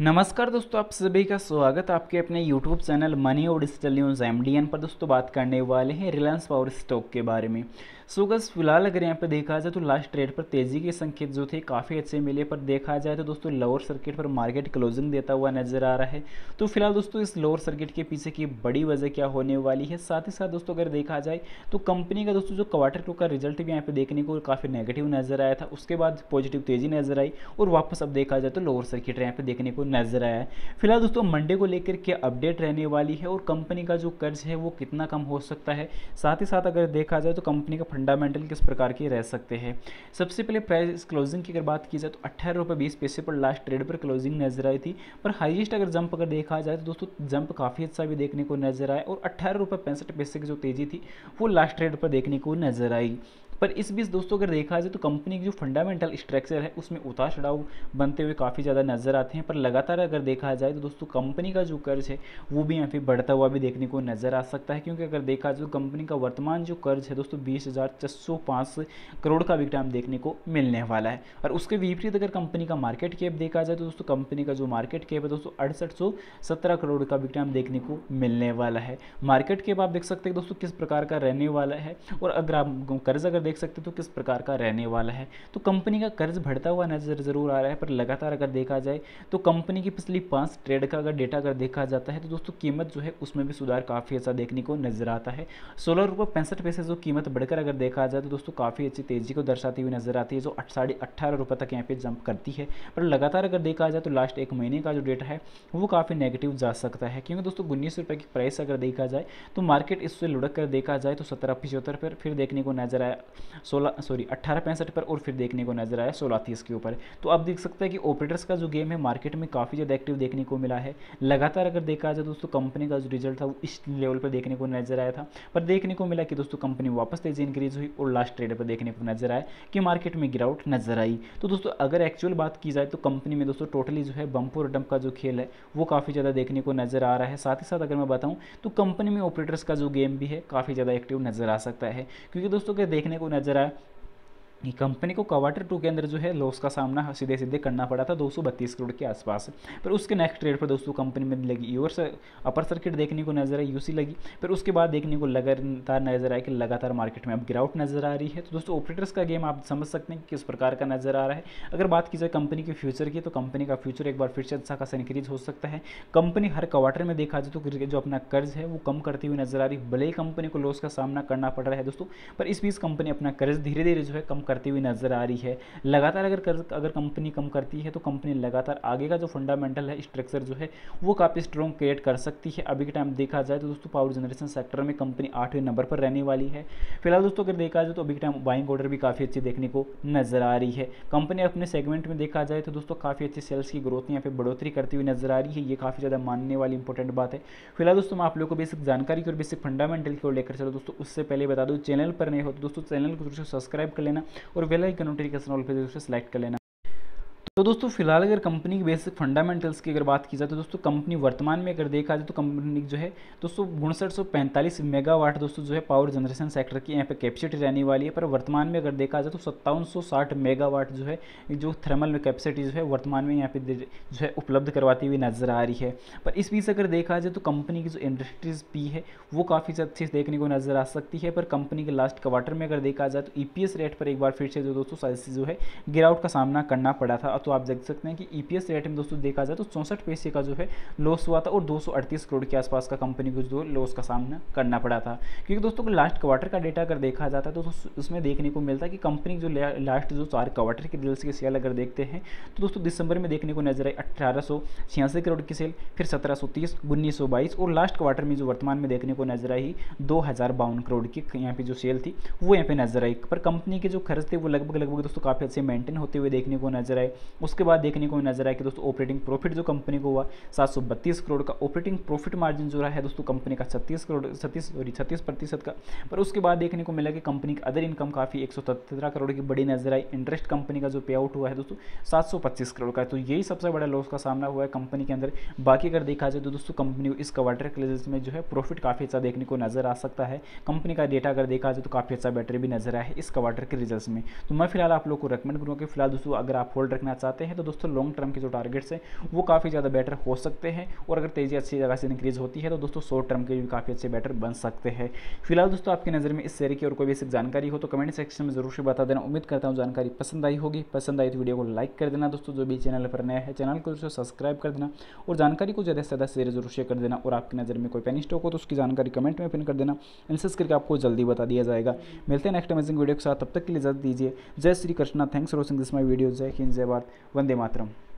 नमस्कार दोस्तों, आप सभी का स्वागत है आपके अपने YouTube चैनल मनी और डिजिटल न्यूज़ MDN पर। दोस्तों बात करने वाले हैं रिलायंस पावर स्टॉक के बारे में। सो फिलहाल अगर यहाँ पर देखा जाए तो लास्ट ट्रेड पर तेज़ी के संकेत जो थे काफ़ी अच्छे मिले, पर देखा जाए तो दोस्तों लोअर सर्किट पर मार्केट क्लोजिंग देता हुआ नजर आ रहा है। तो फिलहाल दोस्तों इस लोअर सर्किट के पीछे की बड़ी वजह क्या होने वाली है, साथ ही साथ दोस्तों अगर देखा जाए तो कंपनी का दोस्तों जो क्वार्टर 2 का रिजल्ट भी यहाँ पर देखने को काफ़ी नेगेटिव नज़र आया था, उसके बाद पॉजिटिव तेज़ी नजर आई और वापस अब देखा जाए तो लोअर सर्किट यहाँ पर देखने को नजर आया है। फिलहाल दोस्तों मंडे को लेकर क्या अपडेट रहने वाली है और कंपनी का जो कर्ज है वो कितना कम हो सकता है, साथ ही साथ अगर देखा जाए तो कंपनी का फंडामेंटल किस प्रकार के रह सकते हैं। सबसे पहले प्राइस क्लोजिंग की अगर बात की जाए तो 18.20 रुपये पर लास्ट ट्रेड पर क्लोजिंग नजर आई थी, पर हाईएस्ट अगर जंप अगर देखा जाए तो दोस्तों जंप काफ़ी अच्छा भी देखने को नजर आया और 18.65 रुपये की जो तेज़ी थी वो लास्ट ट्रेड पर देखने को नजर आई। पर इस बीच दोस्तों अगर देखा जाए तो कंपनी की जो फंडामेंटल स्ट्रक्चर है उसमें उतार चढ़ाव बनते हुए काफ़ी ज़्यादा नजर आते हैं, पर लगातार अगर देखा जाए तो दोस्तों कंपनी का जो कर्ज है वो भी यहाँ पे बढ़ता हुआ भी देखने को नज़र आ सकता है, क्योंकि अगर देखा जाए तो कंपनी का वर्तमान जो कर्ज है दोस्तों 20,605 करोड़ का विक्रम देखने को मिलने वाला है। और उसके विपरीत अगर कंपनी का मार्केट कैप देखा जाए तो दोस्तों कंपनी का जो मार्केट कैप है दोस्तों 6817 करोड़ का विक्रम देखने को मिलने वाला है। मार्केट कैप आप देख सकते हैं दोस्तों किस प्रकार का रहने वाला है, और अगर आप कर्ज अगर देख सकते हैं तो किस प्रकार का रहने वाला है। तो कंपनी का कर्ज बढ़ता हुआ नजर जरूर आ रहा है, पर लगातार अगर देखा जाए तो कंपनी की पिछली 5 ट्रेड का अगर डेटा अगर देखा जाता है तो दोस्तों कीमत जो है उसमें भी सुधार काफ़ी अच्छा देखने को नजर आता है। 16.65 रुपये जो कीमत बढ़कर अगर देखा जाए तो दोस्तों काफ़ी अच्छी तेज़ी को दर्शाती हुई नजर आती है, जो 18.5 रुपये तक यहाँ पे जंप करती है। पर लगातार अगर देखा जाए तो लास्ट एक महीने का जो डेटा है वो काफ़ी नेगेटिव जा सकता है, क्योंकि दोस्तों 19 रुपये की प्राइस अगर देखा जाए तो मार्केट इससे लुढ़क कर देखा जाए तो 17.75 पर फिर देखने को नजर आया 18.65 पर, और फिर देखने को नजर आया 16.30 के ऊपर। तो आप देख सकते हैं कि ऑपरेटर्स का जो गेम है मार्केट में काफ़ी ज़्यादा एक्टिव देखने को मिला है। लगातार अगर देखा जाए दोस्तों कंपनी का जो रिजल्ट था वो इस लेवल पर देखने को नजर आया था, पर देखने को मिला कि दोस्तों कंपनी वापस तेजी इंक्रीज हुई और लास्ट ट्रेड पर देखने को नजर आया कि मार्केट में गिरावट नजर आई। तो दोस्तों अगर एक्चुअल बात की जाए तो कंपनी में दोस्तों टोटली जो है बम्प और डंप का जो खेल है वो काफ़ी ज़्यादा देखने को नजर आ रहा है। साथ ही साथ अगर मैं बताऊँ तो कंपनी में ऑपरेटर्स का जो गेम भी है काफ़ी ज़्यादा एक्टिव नजर आ सकता है, क्योंकि दोस्तों के देखने को नजर आया कंपनी को क्वार्टर 2 के अंदर जो है लॉस का सामना सीधे सीधे करना पड़ा था 232 करोड़ के आसपास। पर उसके नेक्स्ट ट्रेड पर दोस्तों कंपनी में लगी अपर सर्किट देखने को नजर आई, यूसी लगी, पर उसके बाद देखने को लगातार नजर आया कि लगातार मार्केट में अब गिरावट नजर आ रही है। तो दोस्तों ऑपरेटर्स का गेम आप समझ सकते हैं कि किस प्रकार का नजर आ रहा है। अगर बात की जाए कंपनी के फ्यूचर की तो कंपनी का फ्यूचर एक बार फिर से अच्छा खासा इंक्रीज हो सकता है। कंपनी हर क्वार्टर में देखा जाए तो जो अपना कर्ज है वो कम करती हुई नजर आ रही, भले ही कंपनी को लॉस का सामना करना पड़ रहा है दोस्तों, पर इस बीच कंपनी अपना कर्ज धीरे धीरे जो है कम करती हुई नजर आ रही है। लगातार अगर कंपनी कम करती है तो कंपनी लगातार आगे का जो फंडामेंटल है स्ट्रक्चर जो है वो काफ़ी स्ट्रॉन्ग क्रिएट कर सकती है। अभी के टाइम देखा जाए तो दोस्तों पावर जनरेशन सेक्टर में कंपनी 8वें नंबर पर रहने वाली है। फिलहाल दोस्तों अगर देखा जाए तो अभी के टाइम बाइंग ऑर्डर भी काफ़ी अच्छी देखने को नजर आ रही है। कंपनी अपने सेगमेंट में देखा जाए तो दोस्तों काफ़ी अच्छी सेल्स की ग्रोथ यहाँ पे बढ़ोतरी करती हुई नजर आ रही है, ये काफ़ी ज़्यादा मानने वाली इंपॉर्टेंट बात है। फिलहाल दोस्तों मैं आप लोगों को बेसिक जानकारी और बेसिक फंडामेंटल को लेकर चलो दोस्तों, उससे पहले बता दूँ चैनल पर नहीं हो तो दोस्तों चैनल को सब्सक्राइब कर लेना और बेल आइकन नोटिफिकेशन ऑल पे जरूर सेलेक्ट कर लेना। तो दोस्तों फिलहाल अगर कंपनी की बेसिक फंडामेंटल्स की अगर बात की जाए तो दोस्तों कंपनी वर्तमान में अगर देखा जाए तो कंपनी जो है दोस्तों 5945 मेगावाट दोस्तों जो है पावर जनरेशन सेक्टर की यहाँ पे कैपेसिटी रहने वाली है। पर वर्तमान में अगर देखा जाए तो 5760 मेगावाट जो है जो थर्मल कैपेसिटी जो है वर्तमान में यहाँ पे जो है उपलब्ध करवाती हुई नजर आ रही है। पर इस बीच अगर देखा जाए तो कंपनी की जो इंडस्ट्रीज पी है वो काफ़ी अच्छी देखने को नजर आ सकती है। पर कंपनी के लास्ट क्वार्टर में अगर देखा जाए तो EPS रेट पर एक बार फिर से जो दोस्तों जो है गिरावट का सामना करना पड़ा था। तो आप देख सकते हैं कि EPS रेट में दोस्तों देखा जाए तो 64 पैसे का जो है लॉस हुआ था और 238 करोड़ के आसपास का कंपनी को जो लॉस का सामना करना पड़ा था, क्योंकि दोस्तों लास्ट क्वार्टर का डेटा अगर देखा जाता है तो उसमें देखने को मिलता है कि कंपनी जो लास्ट जो 4 क्वार्टर के रिजल्ट्स की सेल अगर देखते हैं तो दोस्तों दिसंबर में देखने को नजर आई 1886 करोड़ की सेल, फिर 1730, 1922 और लास्ट क्वार्टर में जो वर्तमान में देखने को नजर आई 2052 करोड़ की यहाँ पे जो सेल थी वो यहाँ पे नजर आई। पर कंपनी के जो खर्च थे वो लगभग दोस्तों काफ़ी अच्छे मेंटेन होते हुए देखने को नजर आए। उसके बाद देखने को नजर आया कि दोस्तों ऑपरेटिंग प्रॉफिट जो कंपनी को हुआ 732 करोड़ का ऑपरेटिंग प्रॉफिट मार्जिन जो रहा है दोस्तों कंपनी का 36% का। पर उसके बाद देखने को मिला कि कंपनी का अदर इनकम काफ़ी 117 करोड़ की बड़ी नजर आई। इंटरेस्ट कंपनी का जो पे आउट हुआ है दोस्तों 725 करोड़ का, तो यही सबसे बड़ा लॉस का सामना हुआ है कंपनी के अंदर। बाकी अगर देखा जाए तो दोस्तों कंपनी को इस क्वार्टर के रिजल्ट में जो है प्रॉफिट काफ़ी अच्छा देखने को नजर आ सकता है। कंपनी का डेटा अगर देखा जाए तो काफ़ी अच्छा बेटर भी नजर आया है इस क्वार्टर के रिजल्ट में। तो मैं फिलहाल आप लोग को रेकमेंड करूँगा कि फिलहाल दोस्तों अगर आप होल्ड रखना लेना चाहते हैं तो दोस्तों लॉन्ग टर्म के जो टारगेट्स हैं वो काफ़ी ज़्यादा बेटर हो सकते हैं, और अगर तेज़ी अच्छी जगह से इंक्रीज़ होती है तो दोस्तों शॉर्ट टर्म के भी काफ़ी अच्छे बेटर बन सकते हैं। फिलहाल दोस्तों आपकी नज़र में इस शेयर की और कोई भी जानकारी हो तो कमेंट सेक्शन में जरूर से बता देना। उम्मीद करता हूँ जानकारी पसंद आई होगी, पसंद आई तो वीडियो को लाइक कर देना। दोस्तों जो भी चैनल पर नया है चैनल को जरूर सब्सक्राइब कर देना और जानकारी को ज़्यादा से ज़्यादा शेयर जरूर से कर देना। और आपकी नज़र में कोई पेनी स्टॉक हो तो उसकी जानकारी कमेंट में पिन कर देना, एंसर्स करके आपको जल्दी बता दिया जाएगा। मिलते हैं नेक्स्ट अमेजिंग वीडियो के साथ, तब तक के लिए इजाजत दीजिए। जय Shri Krishna. Thanks for watching this my video. जय हिंद, जय भारत, वंदे मातरम।